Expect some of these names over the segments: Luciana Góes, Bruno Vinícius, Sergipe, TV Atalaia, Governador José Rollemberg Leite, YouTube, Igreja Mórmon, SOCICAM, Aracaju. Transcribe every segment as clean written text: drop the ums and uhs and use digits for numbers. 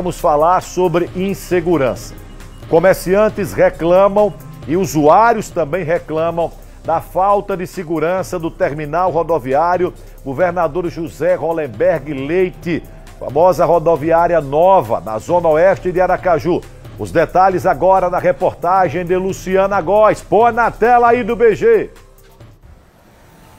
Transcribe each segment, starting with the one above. Vamos falar sobre insegurança. Comerciantes reclamam e usuários também reclamam da falta de segurança do terminal rodoviário Governador José Rollemberg Leite, famosa rodoviária nova na zona oeste de Aracaju. Os detalhes agora na reportagem de Luciana Góes. Põe na tela aí do BG.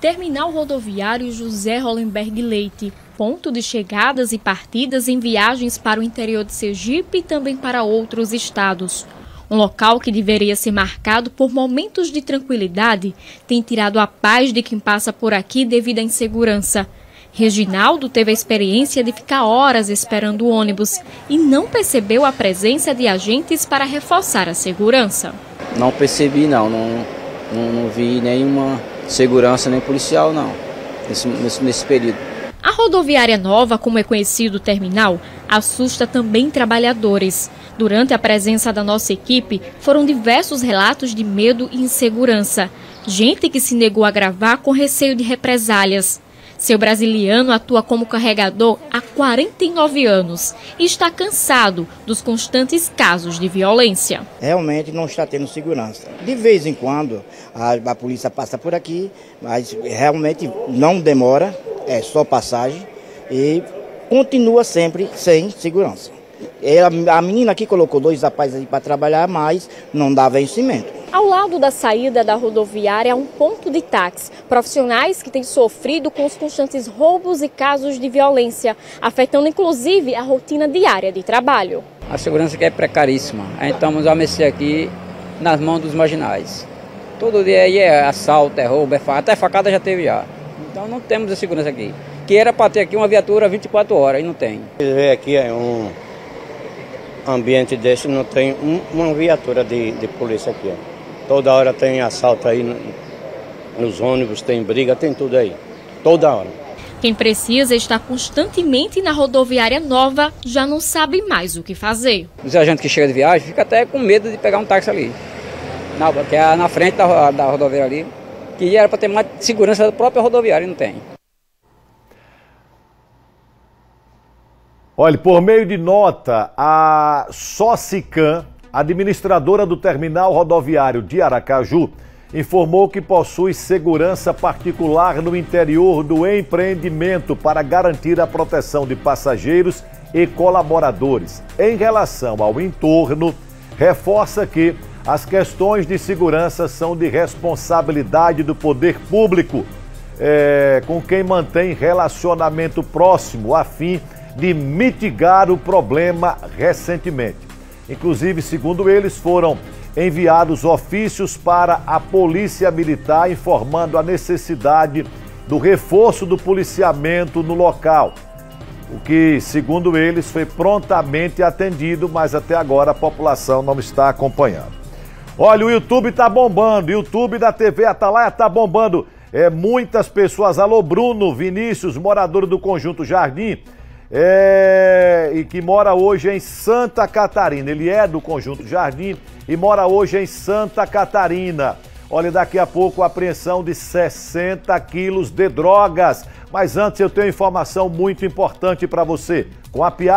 Terminal rodoviário José Rollemberg Leite, ponto de chegadas e partidas em viagens para o interior de Sergipe e também para outros estados. Um local que deveria ser marcado por momentos de tranquilidade tem tirado a paz de quem passa por aqui devido à insegurança. Reginaldo teve a experiência de ficar horas esperando o ônibus e não percebeu a presença de agentes para reforçar a segurança. Não percebi, não vi nenhuma segurança, nem policial, não, nesse período. A rodoviária nova, como é conhecido o terminal, assusta também trabalhadores. Durante a presença da nossa equipe, foram diversos relatos de medo e insegurança. Gente que se negou a gravar com receio de represálias. Seu brasiliano atua como carregador há 49 anos e está cansado dos constantes casos de violência. Realmente não está tendo segurança. De vez em quando a polícia passa por aqui, mas realmente não demora, é só passagem e continua sempre sem segurança. A menina aqui colocou dois rapazes ali para trabalhar, mas não dá vencimento. Ao lado da saída da rodoviária é um ponto de táxi. Profissionais que têm sofrido com os constantes roubos e casos de violência, afetando inclusive a rotina diária de trabalho. A segurança aqui é precaríssima. Então vamos amanhecer aqui nas mãos dos marginais. Todo dia aí é assalto, é roubo, é facada. Até facada já teve já. Então não temos a segurança aqui. Que era para ter aqui uma viatura 24 horas e não tem. Aqui é um ambiente desse, não tem uma viatura de polícia aqui. Toda hora tem assalto aí nos ônibus, tem briga, tem tudo aí. Toda hora. Quem precisa estar constantemente na rodoviária nova já não sabe mais o que fazer. Os agentes que chegam de viagem ficam até com medo de pegar um táxi ali, que é na frente da rodoviária ali, que era para ter mais segurança da própria rodoviária e não tem. Olha, por meio de nota, a SOCICAM, administradora do terminal rodoviário de Aracaju, informou que possui segurança particular no interior do empreendimento para garantir a proteção de passageiros e colaboradores. Em relação ao entorno, reforça que as questões de segurança são de responsabilidade do poder público, com quem mantém relacionamento próximo, a fim de mitigar o problema recentemente. Inclusive, segundo eles, foram enviados ofícios para a Polícia Militar informando a necessidade do reforço do policiamento no local. O que, segundo eles, foi prontamente atendido, mas até agora a população não está acompanhando. Olha, o YouTube tá bombando, o YouTube da TV Atalaia tá bombando. Muitas pessoas, alô Bruno Vinícius, morador do Conjunto Jardim, e que mora hoje em Santa Catarina. Ele é do Conjunto Jardim e mora hoje em Santa Catarina. Olha, daqui a pouco a apreensão de 60 quilos de drogas. Mas antes eu tenho informação muito importante para você. Com a piada...